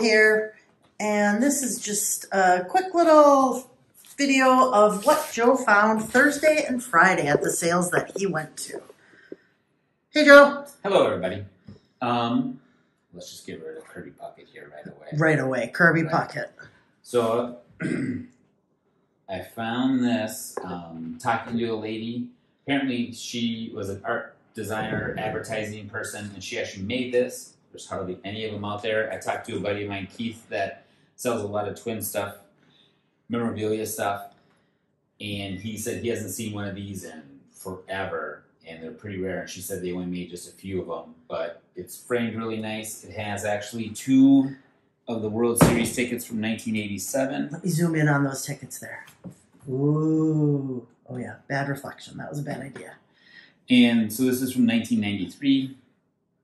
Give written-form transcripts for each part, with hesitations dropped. Here, and this is just a quick little video of what Joe found Thursday and Friday at the sales that he went to. Hey Joe. Hello everybody. Let's just get rid of Kirby Puckett here right away. Kirby Puckett. So I found this talking to a lady. Apparently she was an art designer, advertising person, and she actually made this. There's hardly any of them out there. I talked to a buddy of mine, Keith, that sells a lot of twin stuff, memorabilia stuff, and he said he hasn't seen one of these in forever, and they're pretty rare. And she said they only made just a few of them, but it's framed really nice. It has actually two of the World Series tickets from 1987. Let me zoom in on those tickets there. Ooh. Oh, yeah. Bad reflection. That was a bad idea. And so this is from 1993.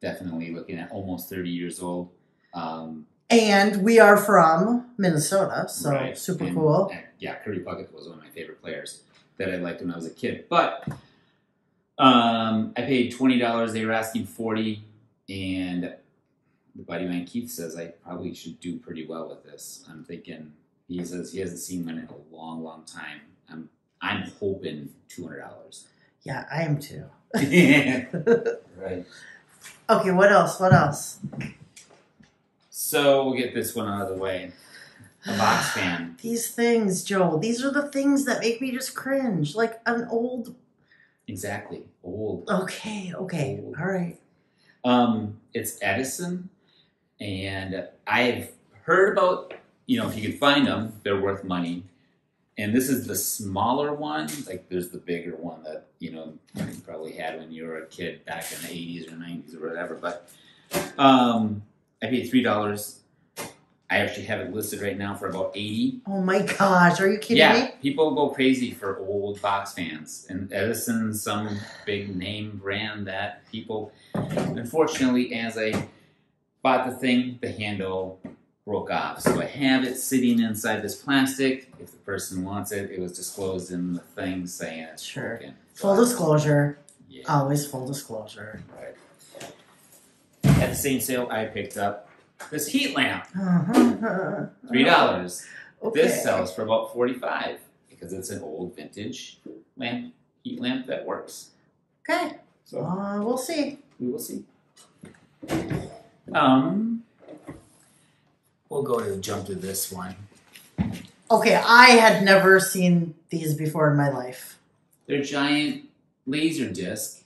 Definitely looking at almost 30 years old. And we are from Minnesota, so right. Super cool. Yeah, Kirby Puckett was one of my favorite players that I liked when I was a kid. But I paid $20. They were asking $40. And the buddy of mine, Keith, says I probably should do pretty well with this. I'm thinking, he says he hasn't seen one in a long, long time. I'm hoping $200. Yeah, I am too. Right. Okay, what else? What else? So we'll get this one out of the way. A box fan. These things, Joel. These are the things that make me just cringe. Like an old... Exactly. Old. Okay, okay. Old. All right. It's Edison. And I've heard about, you know, if you can find them, they're worth money. And this is the smaller one. Like, there's the bigger one that, you know, you probably had when you were a kid back in the 80s or 90s or whatever. But I paid $3. I actually have it listed right now for about $80. Oh, my gosh. Are you kidding me? People go crazy for old box fans. And Edison's some big name brand that people... Unfortunately, as I bought the thing, the handle... broke off. So I have it sitting inside this plastic. If the person wants it, it was disclosed in the thing saying it's broken. Full disclosure. Yeah. Always full disclosure. Right. At the same sale, I picked up this heat lamp. $3. Okay. This sells for about $45 because it's an old vintage lamp, heat lamp that works. Okay. So we'll see. We will see. We'll go to jump to this one. Okay, I had never seen these before in my life. They're giant laser disc.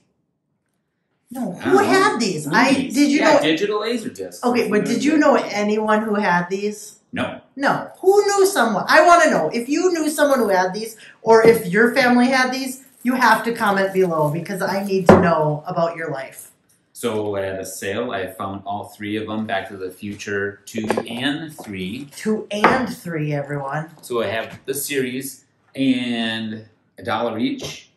No, who had these? Did you know? Digital laser disc. Okay, but did you know anyone who had these? No. No. Who knew someone? I want to know. If you knew someone who had these, or if your family had these, you have to comment below because I need to know about your life. So at a sale, I found all three of them, Back to the Future 2 and 3. 2 and 3, everyone. So I have the series and $1 each,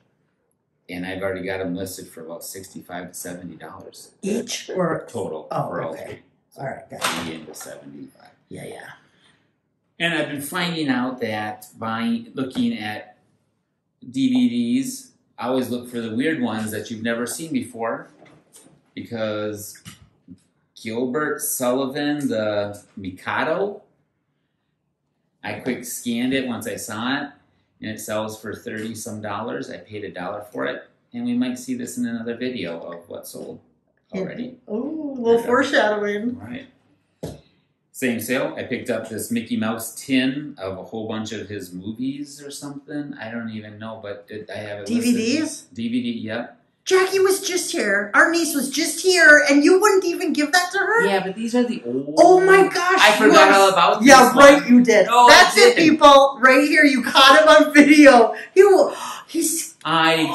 and I've already got them listed for about $65 to $70. Each or? Total. Oh, for all three. So all right, gotcha. 3 into $75. Yeah, yeah. And I've been finding out that by looking at DVDs, I always look for the weird ones that you've never seen before. Because Gilbert Sullivan, the Mikado, I quick scanned it once I saw it, and it sells for $30 some. I paid $1 for it, and we might see this in another video of what sold already. Oh, a little foreshadowing. All right. Same sale. I picked up this Mickey Mouse tin of a whole bunch of his movies or something. I don't even know, but I have it DVDs? Listed. DVD, yep. Jackie was just here. Our niece was just here, and you wouldn't even give that to her? Yeah, but these are the old... Oh, my gosh. I forgot all about this. Yeah, right, you did. No, that's it, people. Right here. You caught him on video. I gave her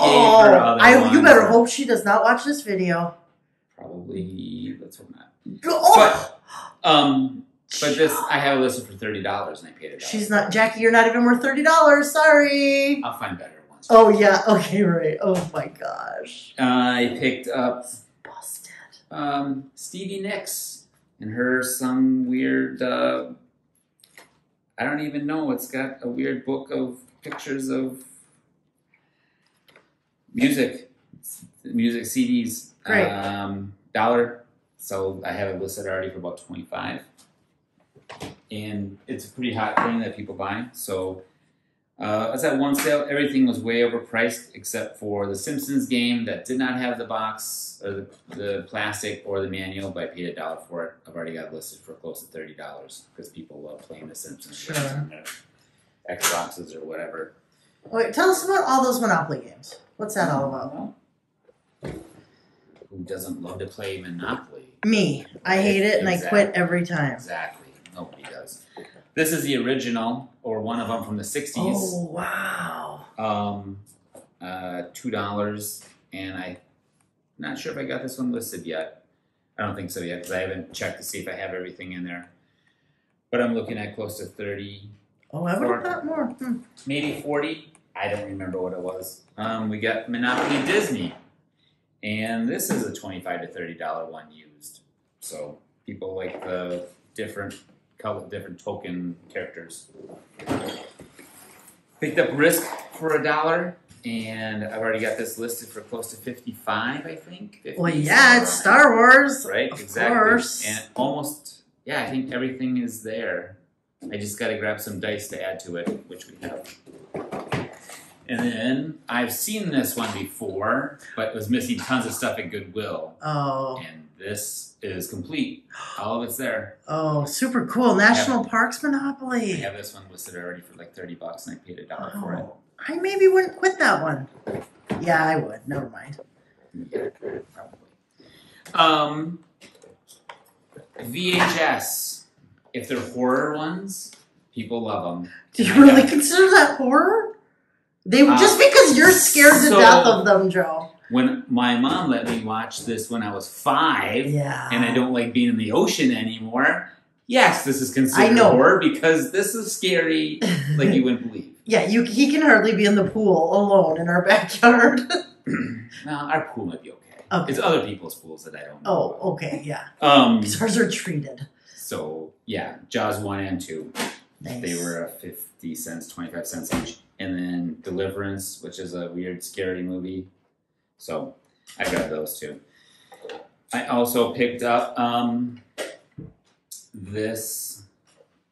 other ones. You better hope she does not watch this video. Probably. Let's hope not. Oh. But this, I have it listed for $30, and I paid $1. She's not... Jackie, you're not even worth $30. Sorry. I'll find better. Oh, yeah. Okay, right. Oh, my gosh. I picked up Busted. Stevie Nicks and her some weird, I don't even know, it's got a weird book of pictures of music, music CDs. Right. Dollar. So I have it listed already for about $25. And it's a pretty hot thing that people buy. So I was at one sale, everything was way overpriced except for the Simpsons game that did not have the box or the plastic or the manual, but I paid $1 for it. I've already got listed for close to $30 because people love playing the Simpsons on their Xboxes or whatever. Wait, tell us about all those Monopoly games. What's that all about? Who doesn't love to play Monopoly? Me. I hate it, and exactly. I quit every time. Exactly. Nobody does. This is the original, or one of them from the 60s. Oh, wow. $2, and I'm not sure if I got this one listed yet. I don't think so yet, because I haven't checked to see if I have everything in there. But I'm looking at close to 30. Oh, I would have thought more. Maybe 40. I don't remember what it was. We got Monopoly Disney. And this is a $25 to $30 one used. So people like the different token characters. Picked up Risk for $1. And I've already got this listed for close to 55, I think. 50, well, yeah, it's Star Wars. Right, of exactly. Course. And almost, yeah, I think everything is there. I just got to grab some dice to add to it, which we have. And then, I've seen this one before, but it was missing tons of stuff at Goodwill. Oh. And this is complete. All of it's there. Oh, super cool. National Parks Monopoly. I have this one listed already for like $30, and I paid $1 for it. I maybe wouldn't quit that one. Yeah, I would. Never mind. Yeah, probably. VHS. If they're horror ones, people love them. Do you really consider that horror? They just because you're scared to death of them, Joe. When my mom let me watch this when I was 5, and I don't like being in the ocean anymore, yes, this is considered horror because this is scary like you wouldn't believe. Yeah, he can hardly be in the pool alone in our backyard. No, our pool might be okay. It's other people's pools that I don't know. Oh, okay, yeah. Because ours are treated. So, yeah, Jaws 1 and 2. Nice. They were 50 cents, 25 cents each. And then Deliverance, which is a weird, scary movie. So I got those two. I also picked up, this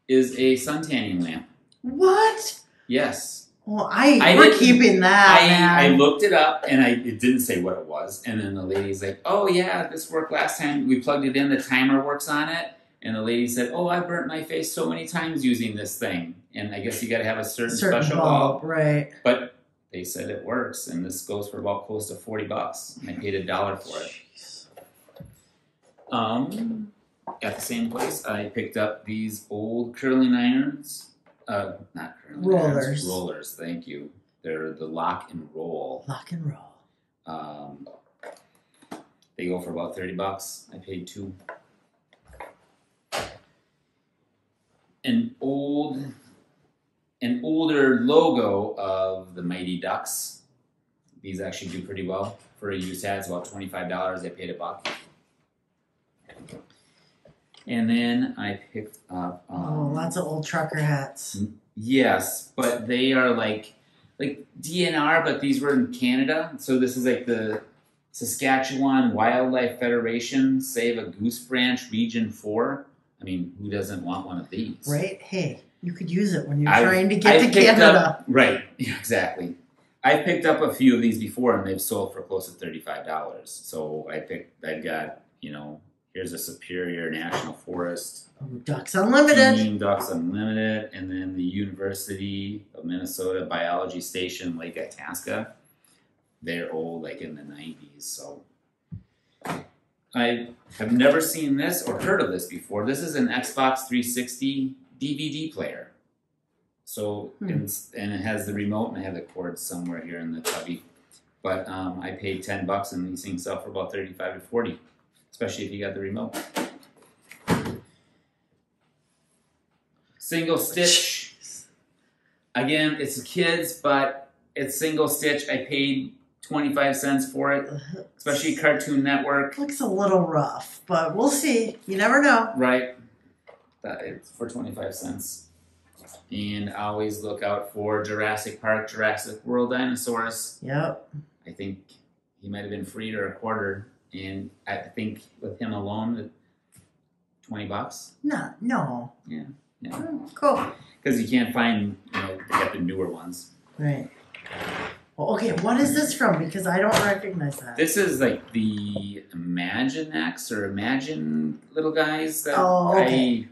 is a suntanning lamp. What? Yes. Well, we're keeping that, man. I looked it up, and it didn't say what it was. And then the lady's like, oh, yeah, this worked last time. We plugged it in. The timer works on it. And the lady said, oh, I burnt my face so many times using this thing. And I guess you got to have a certain special bulb. Right. But they said it works. And this goes for about close to $40. And I paid $1 for it. At the same place, I picked up these old curling irons. Not curling irons. Rollers. Thank you. They're the lock and roll. Lock and roll. They go for about $30. I paid $2. An older logo of the Mighty Ducks. These actually do pretty well for a used ad. It's about $25. I paid $1. And then I picked up lots of old trucker hats. Yes, but they are like DNR, but these were in Canada. So this is like the Saskatchewan Wildlife Federation Save a Goose Branch Region 4. I mean, who doesn't want one of these? Right? Hey, you could use it when you're trying to get to Canada. Right, exactly. I picked up a few of these before, and they've sold for close to $35. So I got, you know, here's a Superior National Forest. Ducks Unlimited. Keen, Ducks Unlimited. And then the University of Minnesota Biology Station, Lake Itasca. They're old, like in the 90s, so... I have never seen this or heard of this before. This is an Xbox 360 DVD player. So, and it has the remote, and I have the cords somewhere here in the cubby. But I paid $10, and these things sell for about $35 to $40, especially if you got the remote. Single stitch. Again, it's kids, but it's single stitch. I paid 25 cents for it, especially Cartoon Network. Looks a little rough, but we'll see. You never know. Right. That is for 25 cents. And always look out for Jurassic Park, Jurassic World dinosaurs. Yep. I think he might have been free or a quarter, and I think with him alone, $20. No. Yeah. Mm, cool. Because you can't find, you have the newer ones. Right. Well, okay, what is this from? Because I don't recognize that. This is like the Imaginext or Imagine little guys. That I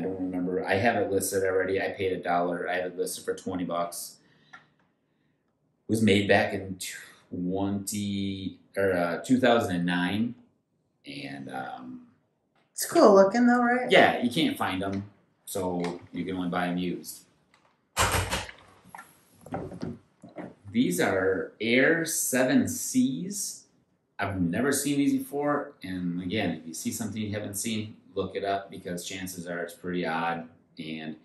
don't remember. I have it listed already. I paid $1. I have it listed for $20. It was made back in 2009, and it's cool looking though, right? Yeah, you can't find them, so you can only buy them used. These are Air 7Cs. I've never seen these before, and again, if you see something you haven't seen, look it up because chances are it's pretty odd and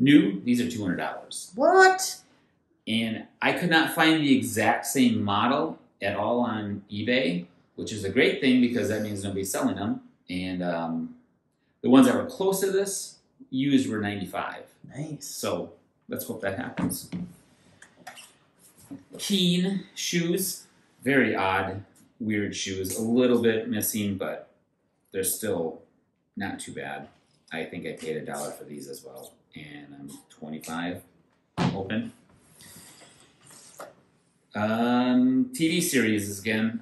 new. These are $200. What? And I could not find the exact same model at all on eBay, which is a great thing because that means nobody's selling them. And the ones that were close to this used were $95. Nice. So let's hope that happens. Keen shoes, very odd, weird shoes. A little bit missing, but they're still not too bad. I think I paid $1 for these as well, and I'm $25 open. TV series again,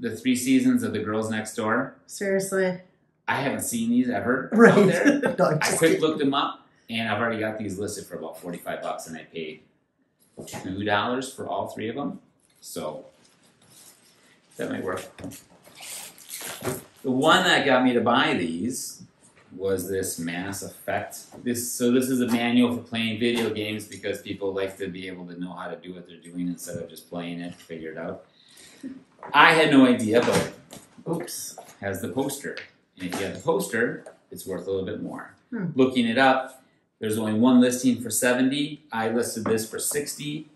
the 3 seasons of the Girls Next Door. Seriously, I haven't seen these ever. Right there, no, I quick looked them up, and I've already got these listed for about $45, and I paid $2 for all 3 of them. So that might work. The one that got me to buy these was this Mass Effect. This is a manual for playing video games because people like to be able to know how to do what they're doing instead of just playing it, figure it out. I had no idea, but oops, has the poster. And if you have the poster, it's worth a little bit more. Looking it up, there's only one listing for $70. I listed this for $60.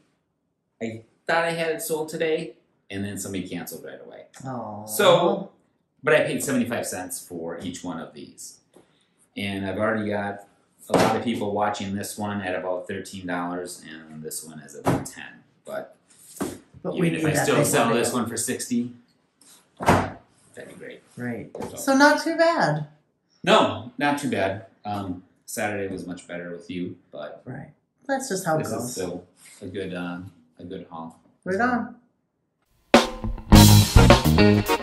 I thought I had it sold today, and then somebody canceled right away. Aww. So, but I paid 75 cents for each one of these. And I've already got a lot of people watching this one at about $13, and this one is about $10. But even if I still sell this one for $60, that'd be great. Right. So not too bad. No, not too bad. Saturday was much better with you, but right. That's just how it goes. This is still a good haul. Right on.